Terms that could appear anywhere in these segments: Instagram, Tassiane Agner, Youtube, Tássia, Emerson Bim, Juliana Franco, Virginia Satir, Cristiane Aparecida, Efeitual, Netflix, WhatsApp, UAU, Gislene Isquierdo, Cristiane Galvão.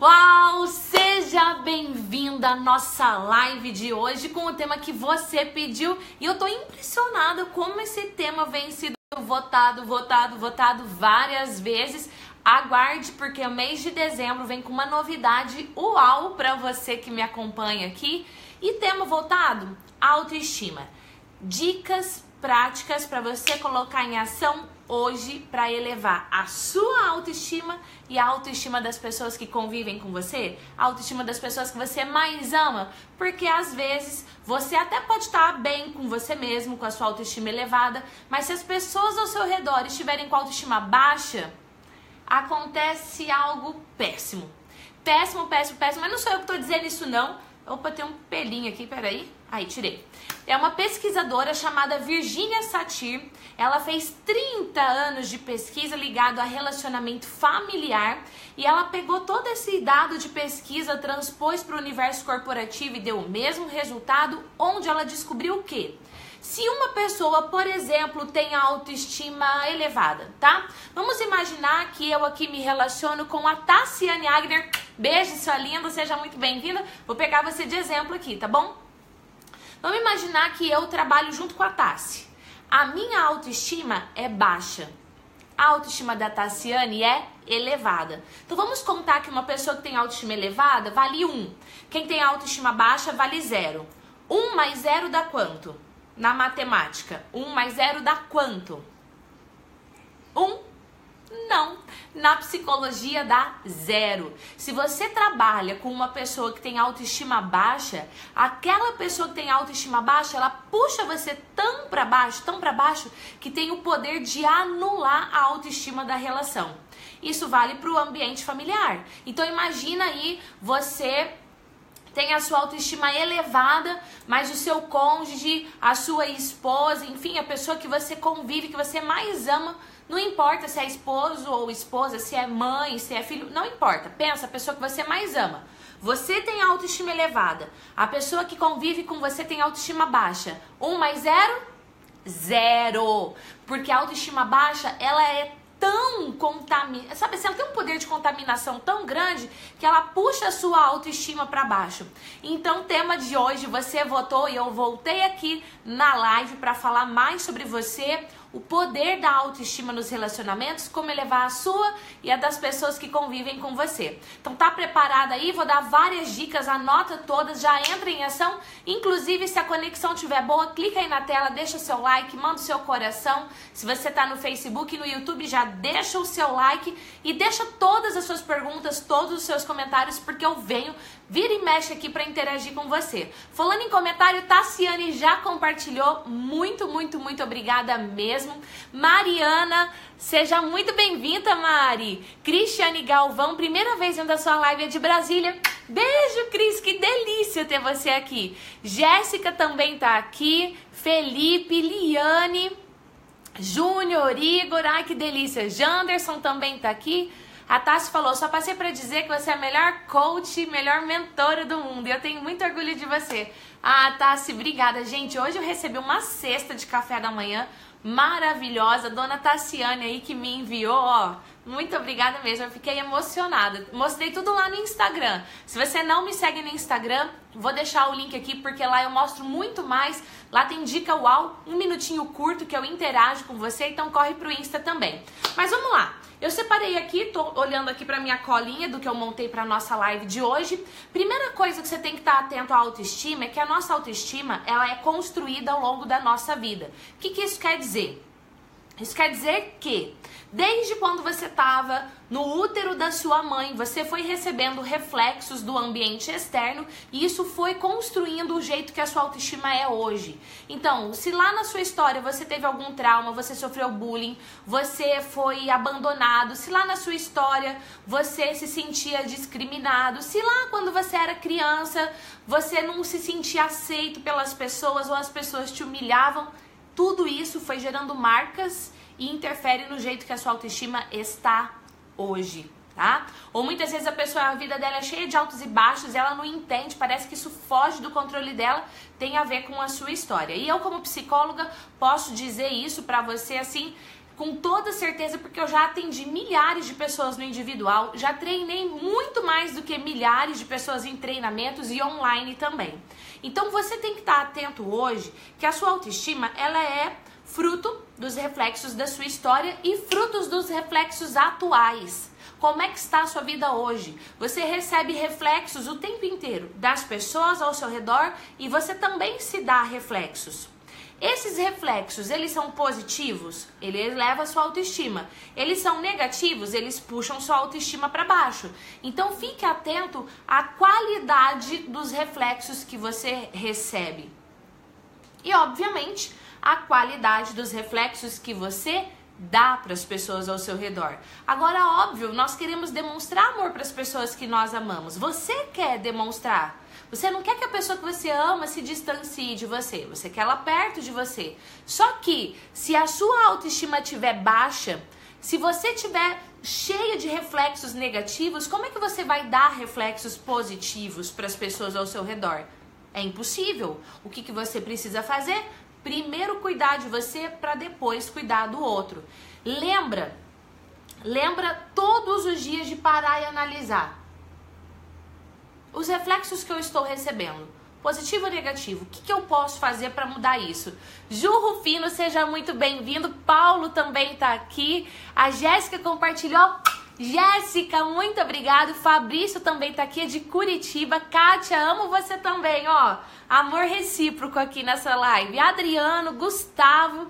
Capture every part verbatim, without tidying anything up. Uau! Seja bem-vinda à nossa live de hoje com o tema que você pediu. E eu tô impressionada como esse tema vem sendo votado, votado, votado várias vezes. Aguarde, porque o mês de dezembro vem com uma novidade uau para você que me acompanha aqui. E tema voltado? Autoestima. Dicas práticas para você colocar em ação hoje para elevar a sua autoestima e a autoestima das pessoas que convivem com você, a autoestima das pessoas que você mais ama, porque às vezes você até pode estar bem com você mesmo, com a sua autoestima elevada, mas se as pessoas ao seu redor estiverem com a autoestima baixa, acontece algo péssimo. Péssimo, péssimo, péssimo, mas não sou eu que estou dizendo isso não. Opa, tem um pelinho aqui, peraí. Aí, tirei. É uma pesquisadora chamada Virginia Satir. Ela fez trinta anos de pesquisa ligado a relacionamento familiar e ela pegou todo esse dado de pesquisa, transpôs para o universo corporativo e deu o mesmo resultado, onde ela descobriu o quê? Se uma pessoa, por exemplo, tem a autoestima elevada, tá? Vamos imaginar que eu aqui me relaciono com a Tassiane Agner. Beijo, sua linda, seja muito bem-vinda. Vou pegar você de exemplo aqui, tá bom? Vamos imaginar que eu trabalho junto com a Tassi. A minha autoestima é baixa. A autoestima da Tassiane é elevada. Então vamos contar que uma pessoa que tem autoestima elevada vale um. Quem tem autoestima baixa vale zero. um mais zero dá quanto? Na matemática, um mais zero dá quanto? um. Não, na psicologia dá zero. Se você trabalha com uma pessoa que tem autoestima baixa, aquela pessoa que tem autoestima baixa, ela puxa você tão pra baixo, tão pra baixo, que tem o poder de anular a autoestima da relação. Isso vale pro ambiente familiar. Então imagina aí, você tem a sua autoestima elevada, mas o seu cônjuge, a sua esposa, enfim, a pessoa que você convive, que você mais ama, não importa se é esposo ou esposa, se é mãe, se é filho, não importa. Pensa, a pessoa que você mais ama. Você tem autoestima elevada. A pessoa que convive com você tem autoestima baixa. Um mais zero? Zero. Porque a autoestima baixa, ela é tão contaminada, sabe, ela tem um poder de contaminação tão grande que ela puxa a sua autoestima para baixo. Então, tema de hoje, você votou e eu voltei aqui na live para falar mais sobre você, o poder da autoestima nos relacionamentos, como elevar a sua e a das pessoas que convivem com você. Então, tá preparada aí? Vou dar várias dicas, anota todas, já entra em ação. Inclusive, se a conexão estiver boa, clica aí na tela, deixa seu like, manda o seu coração. Se você tá no Facebook e no YouTube, já deixa o seu like e deixa todas as suas perguntas, todos os seus comentários, porque eu venho, vira e mexe aqui para interagir com você. Falando em comentário, Tassiane já compartilhou, muito, muito, muito obrigada mesmo. Mariana, seja muito bem-vinda, Mari. Cristiane Galvão, primeira vez indo a sua live, é de Brasília. Beijo, Cris, que delícia ter você aqui. Jéssica também tá aqui. Felipe, Liane, Júnior, Igor, ai que delícia. Janderson também tá aqui. A Tassi falou, só passei pra dizer que você é a melhor coach, melhor mentora do mundo. E eu tenho muito orgulho de você. Ah, Tassi, obrigada. Gente, hoje eu recebi uma cesta de café da manhã maravilhosa, dona Tassiane aí que me enviou, ó, muito obrigada mesmo, eu fiquei emocionada, mostrei tudo lá no Instagram. Se você não me segue no Instagram, vou deixar o link aqui porque lá eu mostro muito mais, lá tem dica uau, um minutinho curto que eu interajo com você, então corre pro Insta também. Mas vamos lá, eu separei aqui, tô olhando aqui pra minha colinha do que eu montei pra nossa live de hoje. Primeira coisa que você tem que estar atento à autoestima é que a nossa autoestima, ela é construída ao longo da nossa vida. O que que isso quer dizer? Isso quer dizer que desde quando você estava no útero da sua mãe, você foi recebendo reflexos do ambiente externo e isso foi construindo o jeito que a sua autoestima é hoje. Então, se lá na sua história você teve algum trauma, você sofreu bullying, você foi abandonado, se lá na sua história você se sentia discriminado, se lá quando você era criança você não se sentia aceito pelas pessoas ou as pessoas te humilhavam, tudo isso foi gerando marcas e interfere no jeito que a sua autoestima está hoje, tá? Ou muitas vezes a pessoa, a vida dela é cheia de altos e baixos, ela não entende, parece que isso foge do controle dela, tem a ver com a sua história. E eu, como psicóloga, posso dizer isso pra você assim, com toda certeza, porque eu já atendi milhares de pessoas no individual, já treinei muito mais do que milhares de pessoas em treinamentos e online também. Então você tem que estar atento hoje que a sua autoestima, ela é fruto dos reflexos da sua história e frutos dos reflexos atuais. Como é que está a sua vida hoje? Você recebe reflexos o tempo inteiro das pessoas ao seu redor e você também se dá reflexos. Esses reflexos, eles são positivos? Ele eleva a sua autoestima. Eles são negativos? Eles puxam sua autoestima para baixo. Então, fique atento à qualidade dos reflexos que você recebe. E, obviamente, à qualidade dos reflexos que você dá para as pessoas ao seu redor. Agora, óbvio, nós queremos demonstrar amor para as pessoas que nós amamos. Você quer demonstrar. Você não quer que a pessoa que você ama se distancie de você. Você quer ela perto de você. Só que, se a sua autoestima estiver baixa, se você estiver cheia de reflexos negativos, como é que você vai dar reflexos positivos para as pessoas ao seu redor? É impossível. O que, que você precisa fazer? Primeiro cuidar de você para depois cuidar do outro. Lembra, lembra todos os dias de parar e analisar. Os reflexos que eu estou recebendo, positivo ou negativo, o que, que eu posso fazer para mudar isso? Ju Rufino, seja muito bem-vindo, Paulo também está aqui, a Jéssica compartilhou, Jéssica, muito obrigado, Fabrício também está aqui, é de Curitiba, Kátia, amo você também, ó, amor recíproco aqui nessa live, Adriano, Gustavo,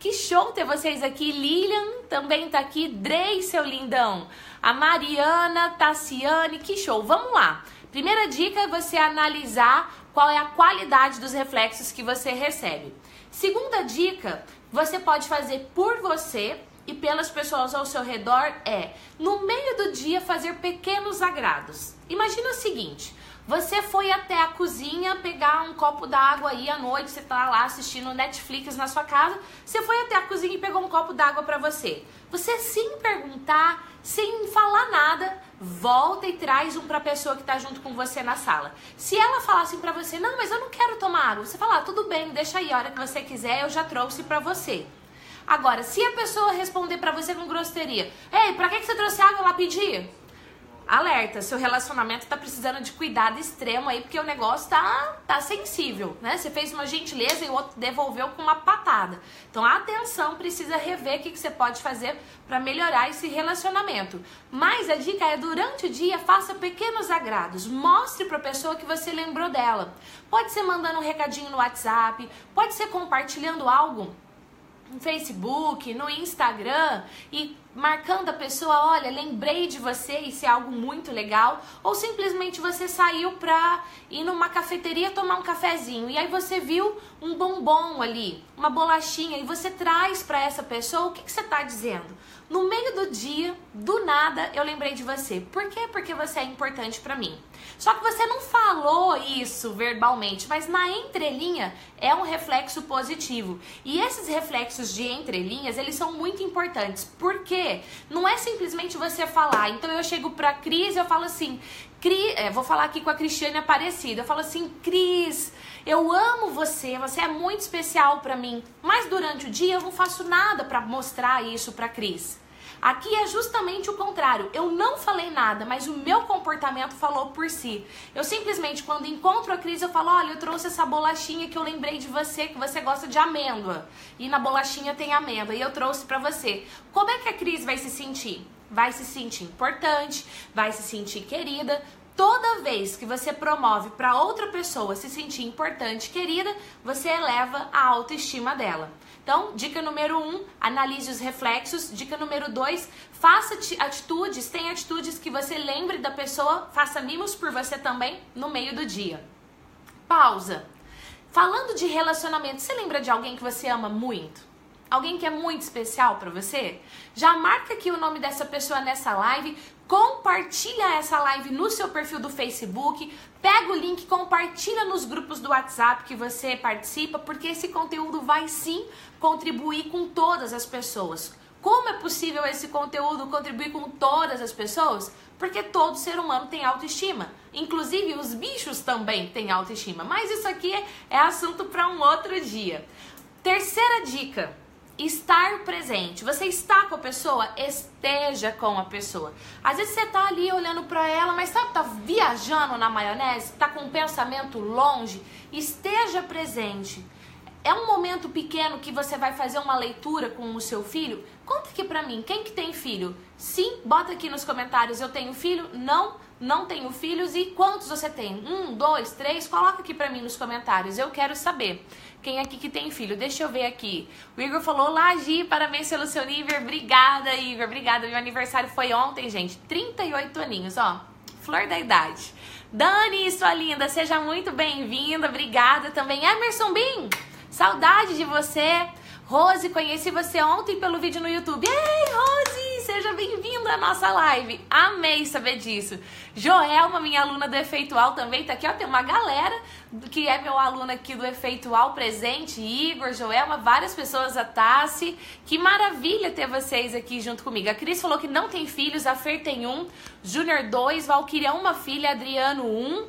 que show ter vocês aqui, Lilian também está aqui, Drey, seu lindão, a Mariana, Tassiane, que show, vamos lá. Primeira dica é você analisar qual é a qualidade dos reflexos que você recebe. Segunda dica, você pode fazer por você e pelas pessoas ao seu redor é, no meio do dia, fazer pequenos agrados. Imagina o seguinte, você foi até a cozinha pegar um copo d'água aí à noite, você tá lá assistindo Netflix na sua casa, você foi até a cozinha e pegou um copo d'água pra você. Você sem perguntar, sem falar nada, volta e traz um pra pessoa que tá junto com você na sala. Se ela falar assim pra você, não, mas eu não quero tomar água, você fala, ah, tudo bem, deixa aí, a hora que você quiser eu já trouxe pra você. Agora, se a pessoa responder pra você com grosseria, ei, pra que que você trouxe água lá pedir? Alerta, seu relacionamento tá precisando de cuidado extremo aí, porque o negócio tá, tá sensível, né? Você fez uma gentileza e o outro devolveu com uma patada. Então, atenção, precisa rever o que, que você pode fazer para melhorar esse relacionamento. Mas a dica é, durante o dia, faça pequenos agrados. Mostre pra pessoa que você lembrou dela. Pode ser mandando um recadinho no WhatsApp, pode ser compartilhando algo no Facebook, no Instagram e marcando a pessoa, olha, lembrei de você, isso é algo muito legal. Ou simplesmente você saiu pra ir numa cafeteria tomar um cafezinho e aí você viu um bombom ali, uma bolachinha, e você traz pra essa pessoa, o que, que você tá dizendo? No meio do dia, do nada, eu lembrei de você. Por quê? Porque você é importante pra mim. Só que você não falou isso verbalmente, mas na entrelinha é um reflexo positivo. E esses reflexos de entrelinhas, eles são muito importantes. Por quê? Não é simplesmente você falar. Então eu chego pra Cris e eu falo assim, Cris, é, vou falar aqui com a Cristiane Aparecida, eu falo assim, Cris, eu amo você, você é muito especial pra mim, mas durante o dia eu não faço nada pra mostrar isso pra Cris. Aqui é justamente o contrário, eu não falei nada, mas o meu comportamento falou por si. Eu simplesmente, quando encontro a Cris, eu falo, olha, eu trouxe essa bolachinha que eu lembrei de você, que você gosta de amêndoa. E na bolachinha tem amêndoa, e eu trouxe pra você. Como é que a Cris vai se sentir? Vai se sentir importante, vai se sentir querida. Toda vez que você promove pra outra pessoa se sentir importante, querida, você eleva a autoestima dela. Então, dica número um, analise os reflexos. Dica número dois, faça atitudes, tenha atitudes que você lembre da pessoa, faça mimos por você também no meio do dia. Pausa. Falando de relacionamento, você lembra de alguém que você ama muito? Alguém que é muito especial pra você? Já marca aqui o nome dessa pessoa nessa live, compartilha essa live no seu perfil do Facebook, pega o link, compartilha nos grupos do WhatsApp que você participa, porque esse conteúdo vai sim contribuir com todas as pessoas. Como é possível esse conteúdo contribuir com todas as pessoas? Porque todo ser humano tem autoestima. Inclusive, os bichos também têm autoestima. Mas isso aqui é assunto pra um outro dia. Terceira dica. estar presente. Você está com a pessoa? Esteja com a pessoa. Às vezes você tá ali olhando para ela, mas sabe, tá viajando na maionese, tá com um pensamento longe. Esteja presente. É um momento pequeno que você vai fazer uma leitura com o seu filho? Conta aqui pra mim, quem que tem filho? Sim, bota aqui nos comentários, eu tenho filho? Não, não tenho filhos. E quantos você tem? Um, dois, três? Coloca aqui pra mim nos comentários, eu quero saber. Quem aqui que tem filho? Deixa eu ver aqui. O Igor falou, olá Gi, parabéns pelo seu nível. Obrigada, Igor, obrigada. Meu aniversário foi ontem, gente, trinta e oito aninhos, ó, flor da idade. Dani, sua linda, seja muito bem-vinda, obrigada também. Emerson Bim, saudade de você. Rose, conheci você ontem pelo vídeo no YouTube. Ei, Rose, seja bem-vinda à nossa live. Amei saber disso. Joelma, minha aluna do Efeitual, também tá aqui. Ó, tem uma galera que é meu aluno aqui do Efeitual presente. Igor, Joelma, várias pessoas, a Tassi. Que maravilha ter vocês aqui junto comigo. A Cris falou que não tem filhos, a Fer tem um, Júnior dois, Valquíria uma filha, Adriano um.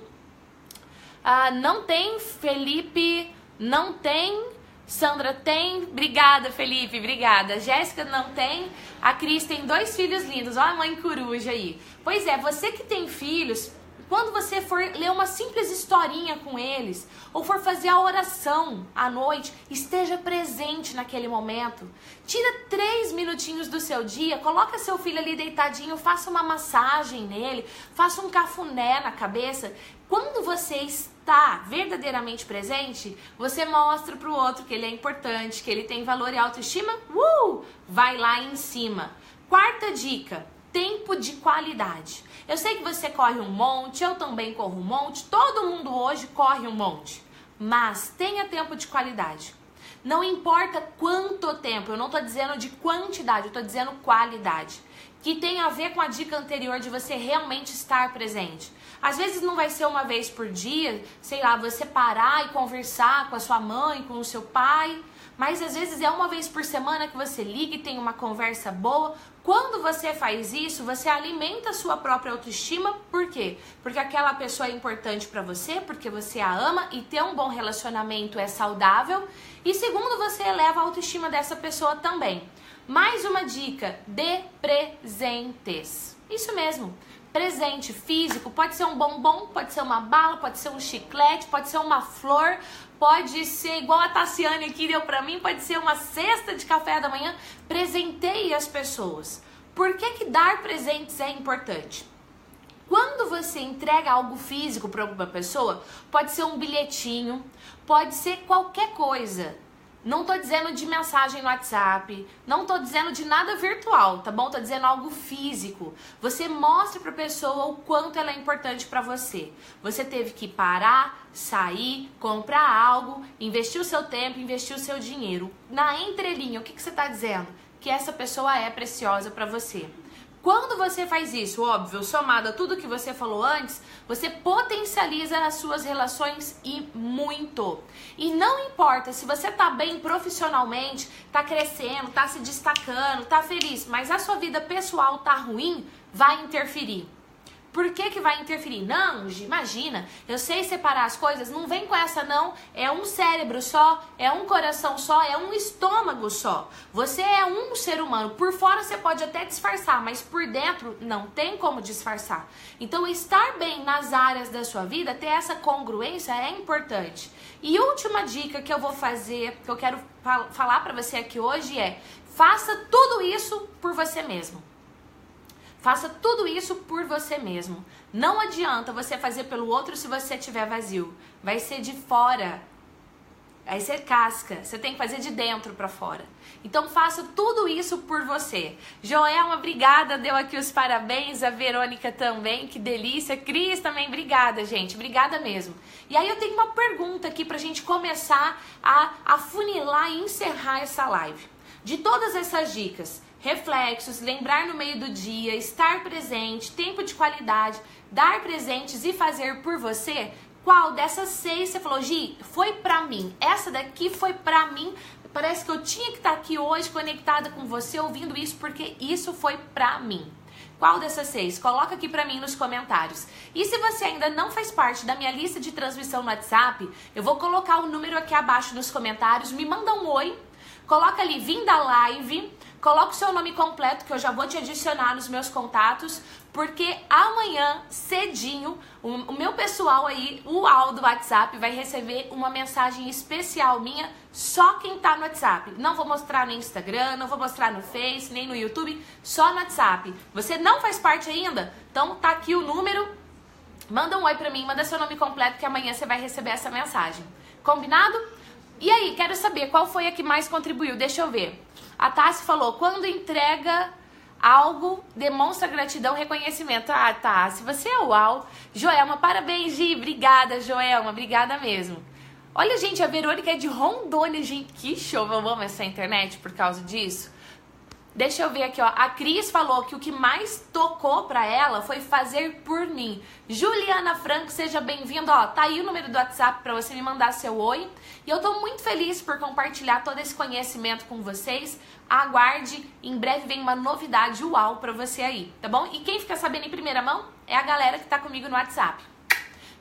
Ah, não tem Felipe... Não tem, Sandra tem, obrigada Felipe, obrigada. Jéssica não tem, a Cris tem dois filhos lindos, olha a mãe coruja aí. Pois é, você que tem filhos, quando você for ler uma simples historinha com eles, ou for fazer a oração à noite, esteja presente naquele momento. Tira três minutinhos do seu dia, coloca seu filho ali deitadinho, faça uma massagem nele, faça um cafuné na cabeça. Quando você está verdadeiramente presente, você mostra para o outro que ele é importante, que ele tem valor e autoestima. Uh! Vai lá em cima. Quarta dica, tempo de qualidade. Eu sei que você corre um monte, eu também corro um monte, todo mundo hoje corre um monte. Mas tenha tempo de qualidade. Não importa quanto tempo, eu não estou dizendo de quantidade, eu estou dizendo qualidade. Que tem a ver com a dica anterior de você realmente estar presente. Às vezes não vai ser uma vez por dia, sei lá, você parar e conversar com a sua mãe, com o seu pai. Mas às vezes é uma vez por semana que você liga e tem uma conversa boa. Quando você faz isso, você alimenta a sua própria autoestima. Por quê? Porque aquela pessoa é importante para você, porque você a ama e ter um bom relacionamento é saudável. E segundo, você eleva a autoestima dessa pessoa também. Mais uma dica, dê presentes. Isso mesmo. Presente físico, pode ser um bombom, pode ser uma bala, pode ser um chiclete, pode ser uma flor, pode ser igual a Tassiane aqui deu pra mim, pode ser uma cesta de café da manhã. Presenteie as pessoas. Por que que dar presentes é importante? Quando você entrega algo físico para alguma pessoa, pode ser um bilhetinho, pode ser qualquer coisa. Não tô dizendo de mensagem no WhatsApp, não tô dizendo de nada virtual, tá bom? Tô dizendo algo físico. Você mostra pra pessoa o quanto ela é importante pra você. Você teve que parar, sair, comprar algo, investir o seu tempo, investir o seu dinheiro. Na entrelinha, o que, que você tá dizendo? Que essa pessoa é preciosa pra você. Quando você faz isso, óbvio, somado a tudo que você falou antes, você potencializa as suas relações e muito. E não importa se você tá bem profissionalmente, tá crescendo, tá se destacando, tá feliz, mas a sua vida pessoal tá ruim, vai interferir. Por que que vai interferir? Não, imagina, eu sei separar as coisas, não vem com essa não, é um cérebro só, é um coração só, é um estômago só. Você é um ser humano, por fora você pode até disfarçar, mas por dentro não tem como disfarçar. Então estar bem nas áreas da sua vida, ter essa congruência é importante. E última dica que eu vou fazer, que eu quero falar pra você aqui hoje é, faça tudo isso por você mesmo. Faça tudo isso por você mesmo. Não adianta você fazer pelo outro se você estiver vazio. Vai ser de fora. Vai ser casca. Você tem que fazer de dentro pra fora. Então faça tudo isso por você. Joelma, obrigada. Deu aqui os parabéns. A Verônica também. Que delícia. Cris também. Obrigada, gente. Obrigada mesmo. E aí eu tenho uma pergunta aqui pra gente começar a afunilar e encerrar essa live. De todas essas dicas... Reflexos, lembrar no meio do dia, estar presente, tempo de qualidade, dar presentes e fazer por você. Qual dessas seis você falou, Gi, foi pra mim? Essa daqui foi pra mim. Parece que eu tinha que estar aqui hoje conectada com você, ouvindo isso, porque isso foi pra mim. Qual dessas seis? Coloca aqui pra mim nos comentários. E se você ainda não faz parte da minha lista de transmissão no WhatsApp, eu vou colocar o número aqui abaixo nos comentários. Me manda um oi. Coloca ali, vim da live, coloca o seu nome completo, que eu já vou te adicionar nos meus contatos, porque amanhã, cedinho, o meu pessoal aí, o Aldo do WhatsApp, vai receber uma mensagem especial minha, só quem tá no WhatsApp. Não vou mostrar no Instagram, não vou mostrar no Face, nem no YouTube, só no WhatsApp. Você não faz parte ainda? Então tá aqui o número, manda um oi pra mim, manda seu nome completo, que amanhã você vai receber essa mensagem. Combinado? E aí, quero saber qual foi a que mais contribuiu, deixa eu ver. A Tássia falou, quando entrega algo, demonstra gratidão, reconhecimento. Ah, tá. Se você é uau. Joelma, parabéns, Gi. Obrigada, Joelma. Obrigada mesmo. Olha, gente, a Verônica é de Rondônia, gente. Que show. Eu amo essa internet por causa disso. Deixa eu ver aqui, ó. A Cris falou que o que mais tocou pra ela foi fazer por mim. Juliana Franco, seja bem-vinda. Ó, tá aí o número do WhatsApp pra você me mandar seu oi. E eu tô muito feliz por compartilhar todo esse conhecimento com vocês. Aguarde, em breve vem uma novidade uau pra você aí, tá bom? E quem fica sabendo em primeira mão é a galera que tá comigo no WhatsApp.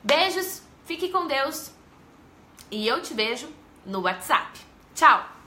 Beijos, fique com Deus. E eu te vejo no WhatsApp. Tchau!